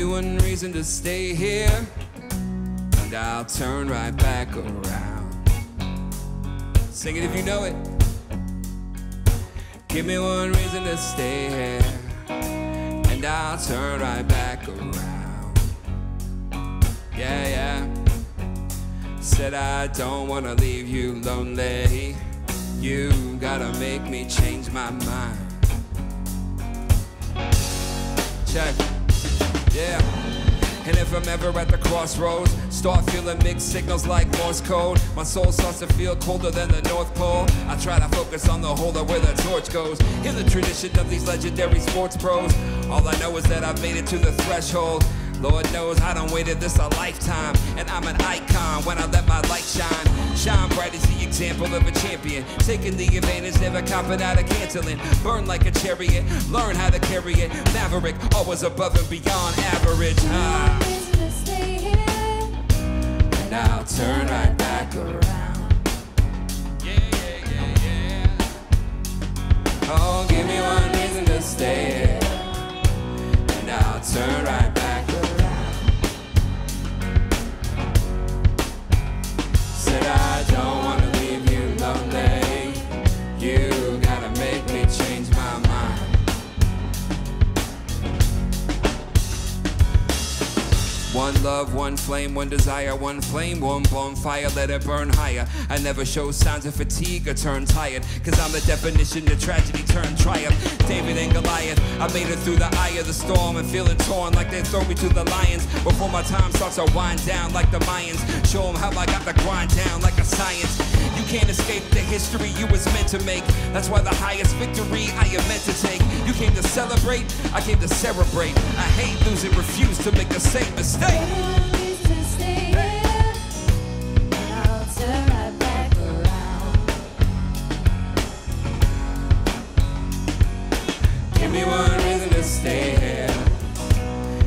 me one reason to stay here, and I'll turn right back around. Sing it if you know it. Give me one reason to stay here, and I'll turn right back around. Yeah, yeah. Said I don't wanna leave you lonely. You gotta make me change my mind. Check. Yeah. And if I'm ever at the crossroads, start feeling mixed signals like Morse code. My soul starts to feel colder than the North Pole. I try to focus on the whole of where the torch goes. Hear the tradition of these legendary sports pros. All I know is that I've made it to the threshold. Lord knows I done waited this a lifetime. And I'm an icon when I let my light shine. Shine bright as the example of a champion. Taking the advantage, never copping out of canceling. Burn like a chariot, learn how to carry it. Maverick, always above and beyond average. Stay here, and I'll turn right back around. Yeah, yeah, yeah, yeah. Oh, give me one reason to stay here, and I'll turn right back. One love, one flame, one desire, one flame, one blown fire, let it burn higher. I never show signs of fatigue or turn tired, cause I'm the definition of tragedy turned triumph. David and Goliath, I made it through the eye of the storm and feeling torn like they throw me to the lions. Before my time starts to wind down like the Mayans, show them how I got the grind down like a science. You can't escape the history you was meant to make. That's why the highest victory I am meant to take. You came to celebrate, I came to celebrate. I hate losing, refuse to make the same mistake. Give me one reason to stay here, and I'll turn right back around. Give me one reason to stay here,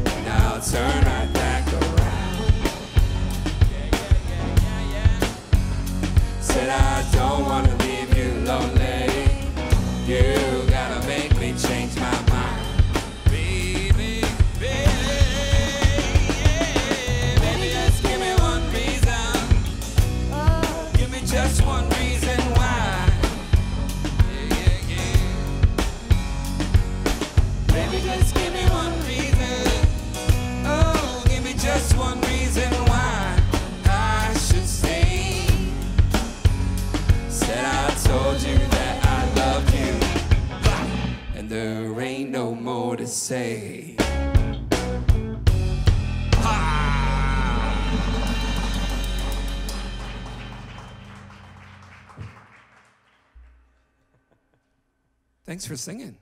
and I'll turn right back around. Yeah, yeah, yeah, yeah, yeah. Said I don't want to leave you lonely. You gotta make me change my mind. Just one reason why. Yeah, yeah, yeah. Baby, just give me one reason. Oh, give me just one reason why I should stay. Said I told you that I loved you, and there ain't no more to say. Thanks for singing.